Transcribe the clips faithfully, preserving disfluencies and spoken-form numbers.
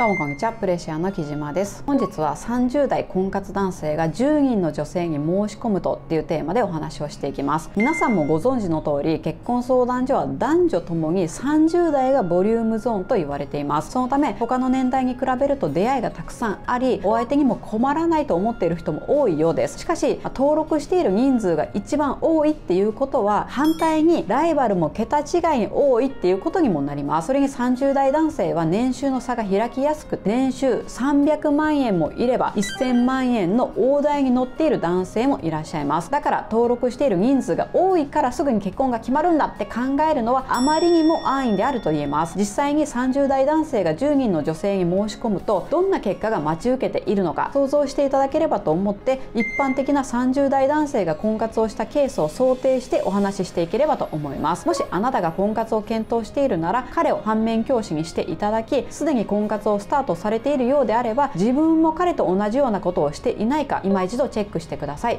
どうもこんにちは、プレシアの木島です。本日はさんじゅう代婚活男性がじゅうにんの女性に申し込むとっていうテーマでお話をしていきます。皆さんもご存知の通り、結婚相談所は男女ともにさんじゅう代がボリュームゾーンと言われています。そのため他の年代に比べると出会いがたくさんあり、お相手にも困らないと思っている人も多いようです。しかし登録している人数が一番多いっていうことは、反対にライバルも桁違いに多いっていうことにもなります。それにさんじゅう代男性は年収の差が開きや安く、年収さんびゃくまんえんもいればせんまんえんの大台に乗っている男性もいらっしゃいます。だから登録している人数が多いからすぐに結婚が決まるんだって考えるのはあまりにも安易であると言えます。実際にさんじゅう代男性がじゅうにんの女性に申し込むとどんな結果が待ち受けているのか想像していただければと思って、一般的なさんじゅう代男性が婚活をしたケースを想定してお話ししていければと思います。もしあなたが婚活を検討しているなら、彼を反面教師にしていただき、すでに婚活をスタートされているようであれば、自分も彼と同じようなことをしていないか今一度チェックしてください。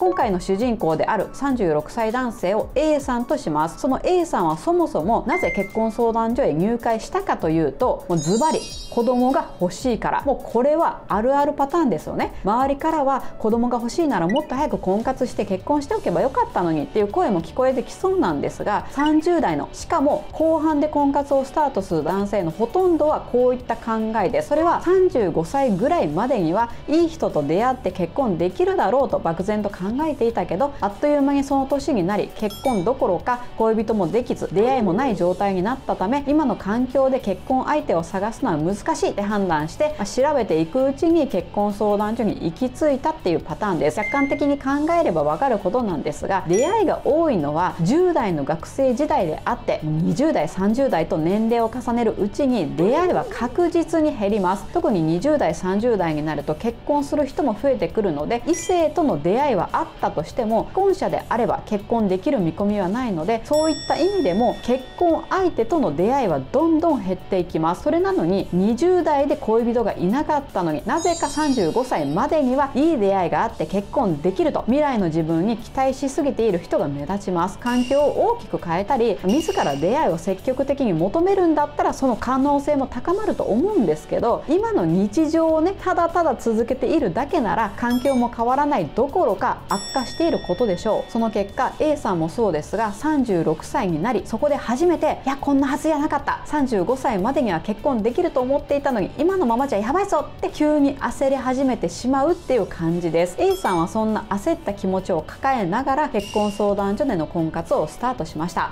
今回の主人公であるさんじゅうろくさい男性を A さんとします。その A さんはそもそもなぜ結婚相談所へ入会したかというと、もうズバリ子供が欲しいから。もうこれはあるあるパターンですよね。周りからは子供が欲しいならもっと早く婚活して結婚しておけばよかったのにっていう声も聞こえてきそうなんですが、さんじゅう代のしかも後半で婚活をスタートする男性のほとんどはこういった考えで、それはさんじゅうごさいぐらいまでにはいい人と出会って結婚できるだろうと漠然と考えています。考えていたけど、あっという間にその年になり、結婚どころか恋人もできず出会いもない状態になったため、今の環境で結婚相手を探すのは難しいって判断して、調べていくうちに結婚相談所に行き着いたっていうパターンです。客観的に考えればわかることなんですが、出会いが多いのはじゅう代の学生時代であって、にじゅう代さんじゅう代と年齢を重ねるうちに出会いは確実に減ります。特ににじゅう代さんじゅう代になると結婚する人も増えてくるので、異性との出会いはあったとしても既婚者であれば結婚できる見込みはないので、そういった意味でも結婚相手との出会いはどんどん減っていきます。それなのににじゅう代で恋人がいなかったのに、なぜかさんじゅうごさいまでにはいい出会いがあって結婚できると未来の自分に期待しすぎている人が目立ちます。環境を大きく変えたり、自ら出会いを積極的に求めるんだったらその可能性も高まると思うんですけど、今の日常をねただただ続けているだけなら環境も変わらないどころか悪化していることでしょう。その結果 A さんもそうですが、さんじゅうろくさいになり、そこで初めていやこんなはずじゃなかった、さんじゅうごさいまでには結婚できると思っていたのに今のままじゃやばいぞって急に焦り始めてしまうっていう感じです。 A さんはそんな焦った気持ちを抱えながら結婚相談所での婚活をスタートしました。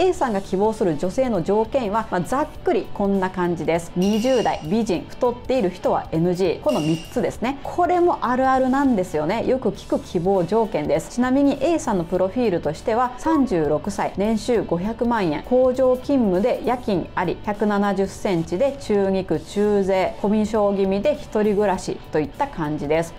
A さんが希望する女性の条件は、まあ、ざっくりこんな感じです。にじゅう代美人、太っている人は エヌジー、 このみっつですね。これもあるあるなんですよね。よく聞く希望条件です。ちなみに A さんのプロフィールとしてはさんじゅうろくさい、年収ごひゃくまんえん、工場勤務で夜勤あり、ひゃくななじゅっセンチで中肉中背、コミュ障気味で一人暮らしといった感じです。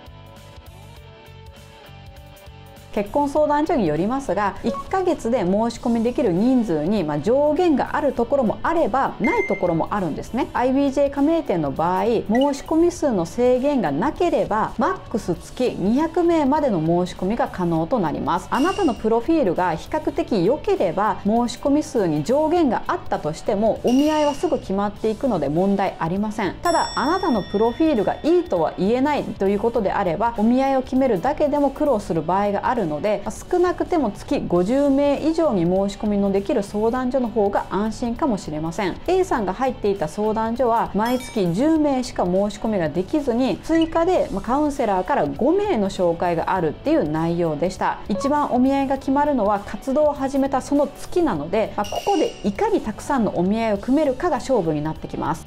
結婚相談所によりますが、いっかげつで申し込みできる人数にまあ上限があるところもあればないところもあるんですね。 アイビージェー 加盟店の場合、申し込み数の制限がなければマックス月にひゃくめいまでの申し込みが可能となります。あなたのプロフィールが比較的良ければ申し込み数に上限があったとしてもお見合いはすぐ決まっていくので問題ありません。ただあなたのプロフィールがいいとは言えないということであれば、お見合いを決めるだけでも苦労する場合があるので、少なくても月ごじゅうめい以上に申し込みのできる相談所の方が安心かもしれません。 A さんが入っていた相談所は毎月じゅうめいしか申し込みができずに、追加でカウンセラーからごめいの紹介があるっていう内容でした。一番お見合いが決まるのは活動を始めたその月なので、ここでいかにたくさんのお見合いを組めるかが勝負になってきます。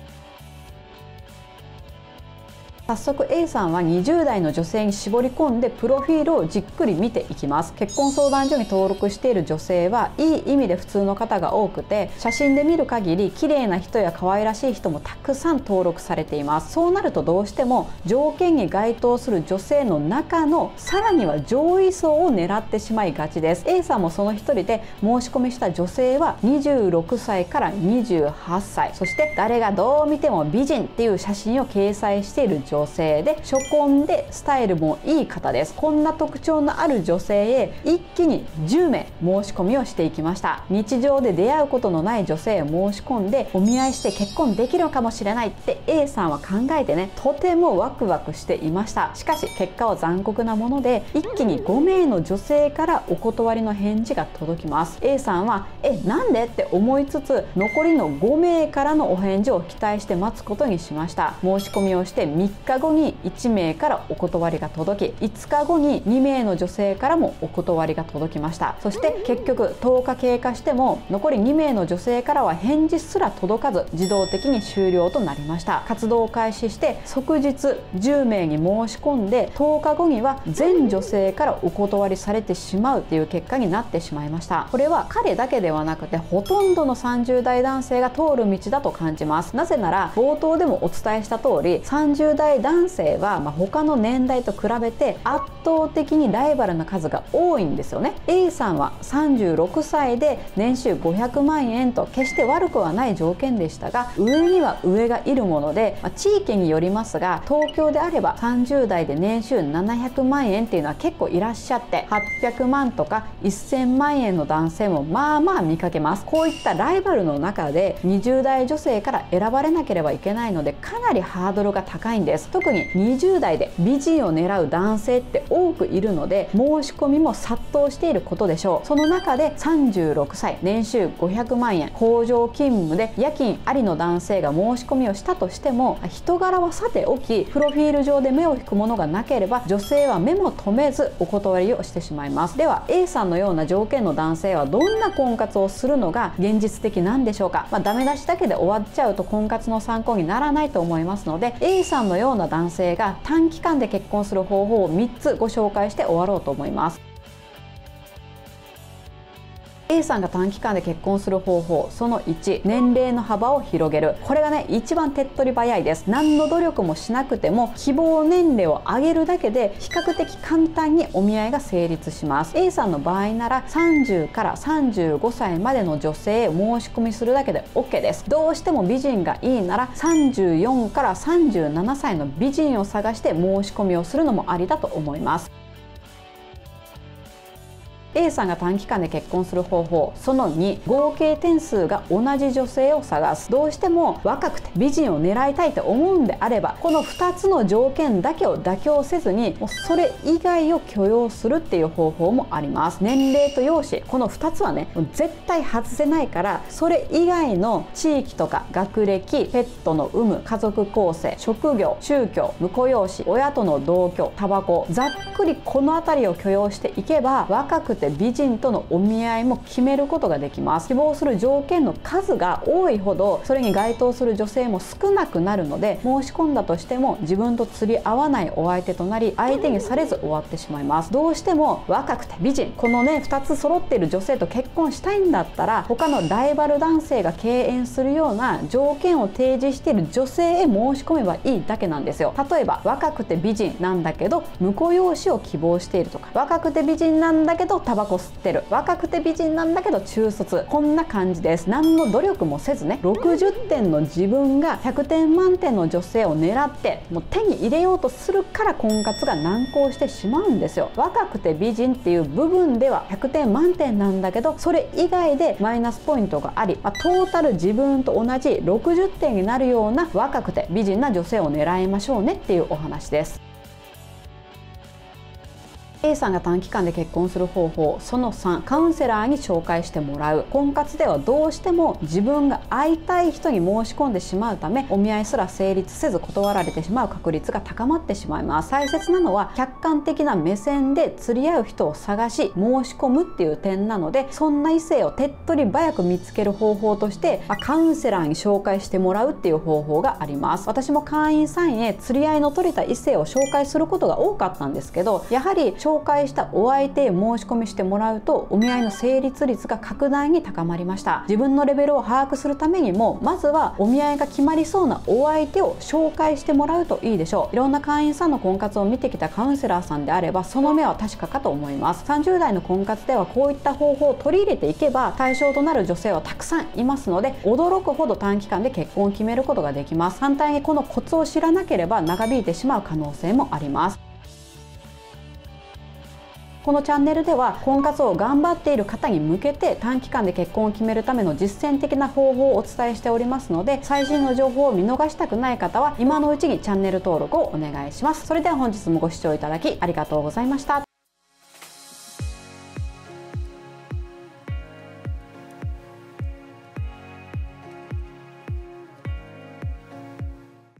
早速 A さんはにじゅう代の女性に絞り込んでプロフィールをじっくり見ていきます。結婚相談所に登録している女性はいい意味で普通の方が多くて、写真で見る限り綺麗な人や可愛らしい人もたくさん登録されています。そうなるとどうしても条件に該当する女性の中のさらには上位層を狙ってしまいがちです。 A さんもその一人で、申し込みした女性はにじゅうろくさいからにじゅうはっさい、そして誰がどう見ても美人っていう写真を掲載している女性女性で初婚でスタイルもいい方です。こんな特徴のある女性へ一気にじゅうめい申し込みをしていきました。日常で出会うことのない女性へ申し込んでお見合いして結婚できるかもしれないって A さんは考えてね、とてもワクワクしていました。しかし結果は残酷なもので、一気にごめいの女性からお断りの返事が届きます。 A さんはえなんでって思いつつ、残りのごめいからのお返事を期待して待つことにしました。申し込みをしてみっかごにいちめいからお断りが届き、いつかごににめいの女性からもお断りが届きました。そして結局とおか経過しても残りにめいの女性からは返事すら届かず、自動的に終了となりました。活動を開始して即日じゅうめいに申し込んでとおかごには全女性からお断りされてしまうという結果になってしまいました。これは彼だけではなくてほとんどのさんじゅうだい男性が通る道だと感じます。なぜなら冒頭でもお伝えした通り、さんじゅうだい男性はまあ他の年代と比べて圧倒的にライバルの数が多いんですよね。 A さんはさんじゅうろくさいで年収ごひゃくまんえんと決して悪くはない条件でしたが、上には上がいるもので、まあ、地域によりますが、東京であればさんじゅうだいで年収ななひゃくまんえんっていうのは結構いらっしゃって、はっぴゃくまんとかせんまんえんの男性もまあまあ見かけます。こういったライバルの中でにじゅうだい女性から選ばれなければいけないので、かなりハードルが高いんです。特ににじゅうだいで美人を狙う男性って多くいるので、申し込みも殺到していることでしょう。その中でさんじゅうろくさい年収ごひゃくまんえん工場勤務で夜勤ありの男性が申し込みをしたとしても、人柄はさておきプロフィール上で目を引くものがなければ女性は目も留めずお断りをしてしまいます。では A さんのような条件の男性はどんな婚活をするのが現実的なんでしょうか。まあ、ダメ出しだけで終わっちゃうと婚活の参考にならないと思いますので、 A さんのような男性が短期間で結婚する方法をみっつご紹介して終わろうと思います。A さんが短期間で結婚する方法、そのいち、年齢の幅を広げる。これがね一番手っ取り早いです。何の努力もしなくても希望年齢を上げるだけで比較的簡単にお見合いが成立します。 A さんの場合ならさんじゅうからさんじゅうごさいまでの女性へ申し込みするだけで OK です。どうしても美人がいいならさんじゅうよんからさんじゅうななさいの美人を探して申し込みをするのもありだと思います。A さんが短期間で結婚する方法、そのに、合計点数が同じ女性を探す。どうしても若くて美人を狙いたいと思うんであれば、このふたつの条件だけを妥協せずにもうそれ以外を許容するっていう方法もあります。年齢と容姿、このふたつはね絶対外せないから、それ以外の地域とか学歴、ペットの有無、家族構成、職業、宗教、婿養子、親との同居、タバコ、ざっくりこの辺りを許容していけば若くて美人とのお見合いも決めることができます。希望する条件の数が多いほどそれに該当する女性も少なくなるので、申し込んだとしても自分と釣り合わないお相手となり、相手にされず終わってしまいます。どうしても若くて美人、このねふたつ揃っている女性と結婚したいんだったら、他のライバル男性が敬遠するような条件を提示している女性へ申し込めばいいだけなんですよ。例えば若くて美人なんだけど婿養子を希望しているとか、若くて美人なんだけどタバコ吸ってる、若くて美人なんだけど中卒、こんな感じです。何の努力もせずねろくじゅってんの自分がひゃくてんまんてんの女性を狙ってもう手に入れようとするから、婚活が難航してしまうんですよ。若くて美人っていう部分ではひゃくてんまんてんなんだけど、それ以外でマイナスポイントがあり、まあ、トータル自分と同じろくじゅってんになるような若くて美人な女性を狙いましょうねっていうお話です。A さんが短期間で結婚する方法、そのさん、カウンセラーに紹介してもらう。婚活ではどうしても自分が会いたい人に申し込んでしまうため、お見合いすら成立せず断られてしまう確率が高まってしまいます。大切なのは客観的な目線で釣り合う人を探し申し込むっていう点なので、そんな異性を手っ取り早く見つける方法として、まあ、カウンセラーに紹介してもらうっていう方法があります。私も会員さんへ釣り合いの取れた異性を紹介することが多かったんですけど、やはり紹介紹介したお相手へ申し込みしてもらうと、お見合いの成立率が格段に高まりました。自分のレベルを把握するためにも、まずはお見合いが決まりそうなお相手を紹介してもらうといいでしょう。いろんな会員さんの婚活を見てきたカウンセラーさんであれば、その目は確かかと思います。さんじゅう代の婚活ではこういった方法を取り入れていけば、対象となる女性はたくさんいますので、驚くほど短期間で結婚を決めることができます。反対にこのコツを知らなければ長引いてしまう可能性もあります。このチャンネルでは、婚活を頑張っている方に向けて短期間で結婚を決めるための実践的な方法をお伝えしておりますので、最新の情報を見逃したくない方は今のうちにチャンネル登録をお願いします。それでは本日もご視聴いただきありがとうございました。